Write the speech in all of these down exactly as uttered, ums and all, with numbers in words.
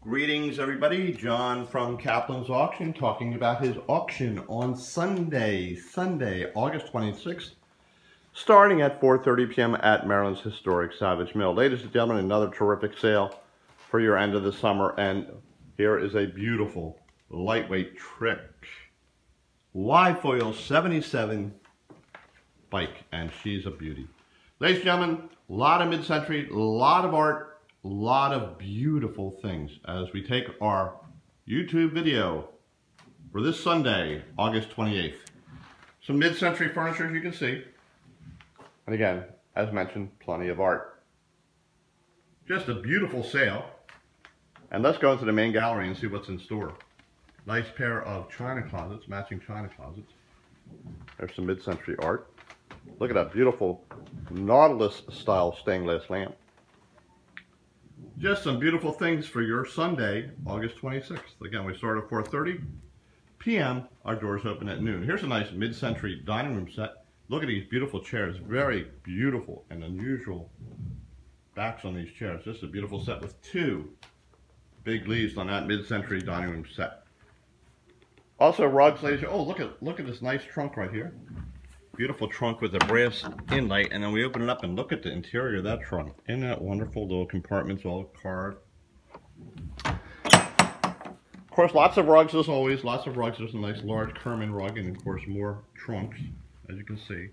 Greetings everybody, John from Caplan's Auction talking about his auction on Sunday, Sunday, August twenty-sixth, starting at four thirty p m at Maryland's historic Savage Mill. Ladies and gentlemen, another terrific sale for your end of the summer, and here is a beautiful lightweight Trek Y-Foil seventy-seven bike, and she's a beauty. Ladies and gentlemen, a lot of mid-century, a lot of art, a lot of beautiful things as we take our YouTube video for this Sunday, August twenty-eighth. Some mid-century furniture, as you can see. And again, as mentioned, plenty of art. Just a beautiful sale. And let's go into the main gallery and see what's in store. Nice pair of china closets, matching china closets. There's some mid-century art. Look at that beautiful Nautilus style stained glass lamp. Just some beautiful things for your Sunday, August twenty-sixth. Again, we start at four thirty p m Our doors open at noon. Here's a nice mid-century dining room set. Look at these beautiful chairs. Very beautiful and unusual backs on these chairs. This is a beautiful set with two big leaves on that mid-century dining room set. Also rugs, ladies. Oh, look at look at this nice trunk right here. Beautiful trunk with a brass inlay, and then we open it up and look at the interior of that trunk. Isn't that wonderful? Little compartments all carved. Of course, lots of rugs as always, lots of rugs. There's a nice large Kerman rug, and of course more trunks, as you can see.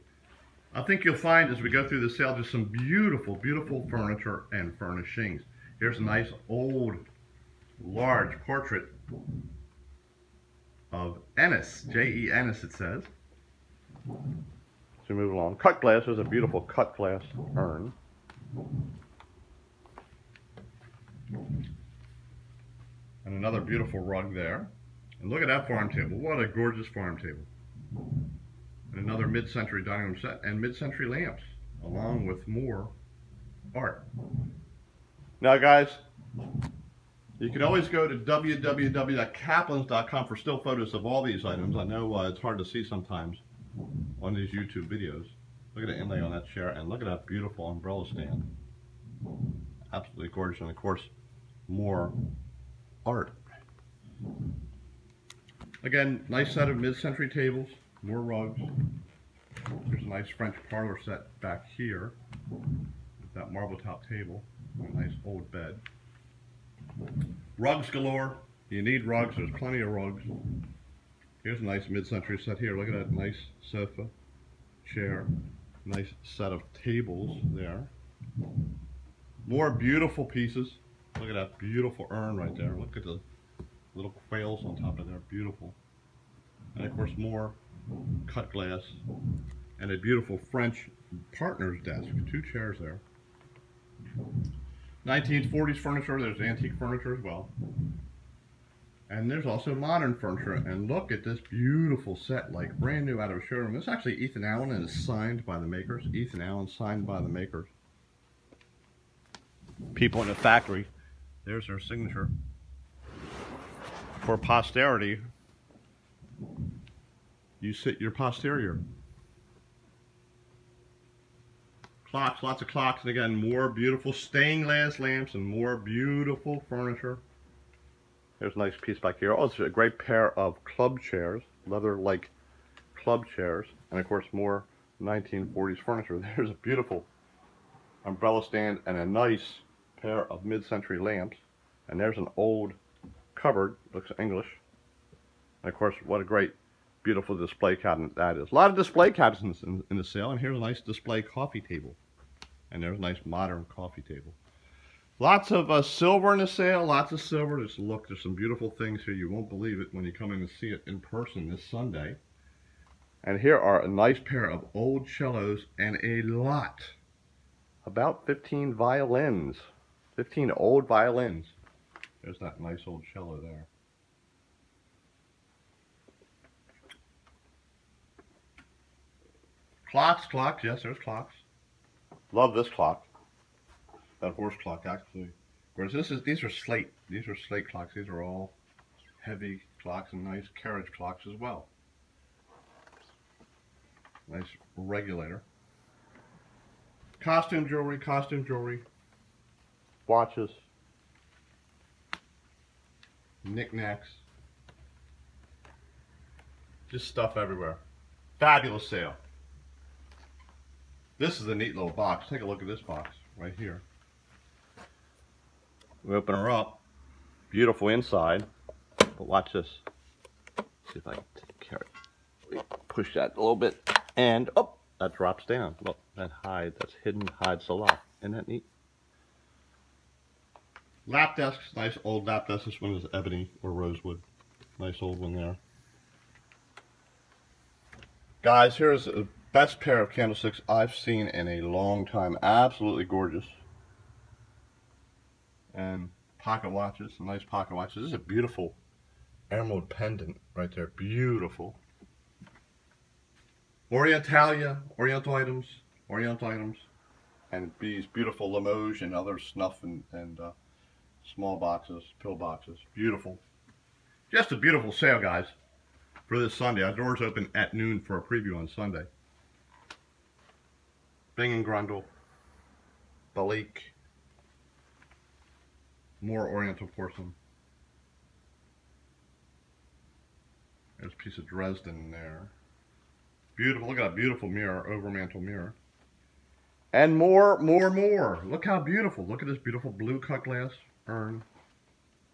I think you'll find as we go through the sale just some beautiful, beautiful furniture and furnishings. Here's a nice old, large portrait of Ennis, J E Ennis it says. So move along. Cut glass. There's a beautiful cut glass urn. And another beautiful rug there. And look at that farm table. What a gorgeous farm table. And another mid-century dining room set and mid-century lamps, along with more art. Now, guys, you can always go to w w w dot caplans dot com for still photos of all these items. I know uh, it's hard to see sometimes on these YouTube videos. Look at the inlay on that chair, and look at that beautiful umbrella stand. Absolutely gorgeous, and of course, more art. Again, nice set of mid-century tables, more rugs. There's a nice French parlor set back here, with that marble top table, and a nice old bed. Rugs galore. You need rugs, there's plenty of rugs. Here's a nice mid-century set here. Look at that nice sofa, chair, nice set of tables there. More beautiful pieces. Look at that beautiful urn right there. Look at the little quails on top of there, beautiful. And of course more cut glass and a beautiful French partner's desk, two chairs there. nineteen forties furniture, there's antique furniture as well. And there's also modern furniture, and look at this beautiful set, like brand new out of a showroom. It's actually Ethan Allen, and it's signed by the makers. Ethan Allen, signed by the makers. People in the factory. There's their signature. For posterity, you sit your posterior. Clocks, lots of clocks, and again, more beautiful stained glass lamps and more beautiful furniture. There's a nice piece back here. Oh, it's a great pair of club chairs, leather-like club chairs, and of course more nineteen forties furniture. There's a beautiful umbrella stand and a nice pair of mid-century lamps. And there's an old cupboard, looks English. And of course, what a great, beautiful display cabinet that is. A lot of display cabinets in, in the sale, and here's a nice display coffee table. And there's a nice modern coffee table. Lots of uh, silver in the sale, lots of silver. Just look, there's some beautiful things here. You won't believe it when you come in and see it in person this Sunday. And here are a nice pair of old cellos and a lot, about fifteen violins, fifteen old violins. There's that nice old cello there. Clocks, clocks, yes, there's clocks. Love this clock. That horse clock, actually. Of course, this is these are slate. These are slate clocks. These are all heavy clocks and nice carriage clocks as well. Nice regulator. Costume jewelry, costume jewelry, watches, knickknacks, just stuff everywhere. Fabulous sale. This is a neat little box. Take a look at this box right here. We open her up. Beautiful inside. But watch this. See if I can take care of it. Push that a little bit, and oh, that drops down. Look, that hide, that's hidden, hides a lot. Isn't that neat? Lap desks, nice old lap desk. This one is ebony or rosewood. Nice old one there. Guys, here's the best pair of candlesticks I've seen in a long time. Absolutely gorgeous. And pocket watches, some nice pocket watches. This is a beautiful emerald pendant right there. Beautiful. Orientalia, Oriental items, Oriental items. And these beautiful Limoges and other snuff and, and uh, small boxes, pill boxes. Beautiful. Just a beautiful sale, guys, for this Sunday. Our doors open at noon for a preview on Sunday. Bing and Grundle, Balik, more Oriental porcelain. There's a piece of Dresden there. Beautiful. Look at that beautiful mirror, overmantel mirror. And more, more, more. Look how beautiful. Look at this beautiful blue cut glass urn.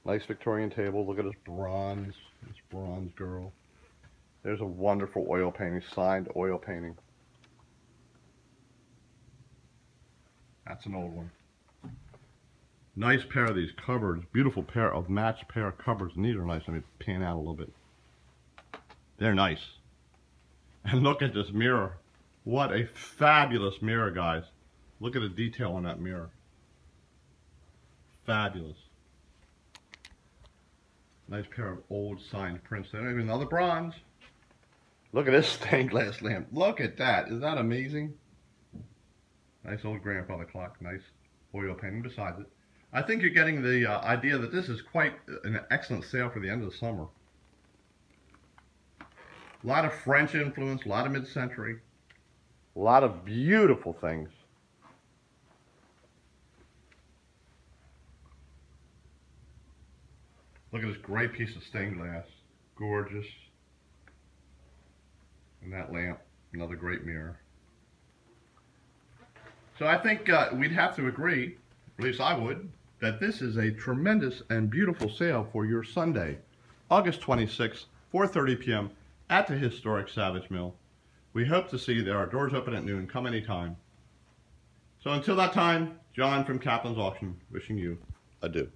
Nice Victorian table. Look at this bronze, this bronze girl. There's a wonderful oil painting, signed oil painting. That's an old one. Nice pair of these cupboards. Beautiful pair of matched pair of cupboards. And these are nice. Let me pan out a little bit. They're nice. And look at this mirror. What a fabulous mirror, guys. Look at the detail on that mirror. Fabulous. Nice pair of old signed prints. They don't even know the bronze. Look at this stained glass lamp. Look at that. Isn't that amazing? Nice old grandfather clock. Nice oil painting besides it. I think you're getting the uh, idea that this is quite an excellent sale for the end of the summer. A lot of French influence, a lot of mid-century, a lot of beautiful things. Look at this great piece of stained glass. Gorgeous. And that lamp, another great mirror. So I think uh, we'd have to agree, at least I would, that this is a tremendous and beautiful sale for your Sunday, August twenty-sixth, four thirty p m at the historic Savage Mill. We hope to see you there. Our doors open at noon. Come anytime. So until that time, John from Caplan's Auction wishing you adieu.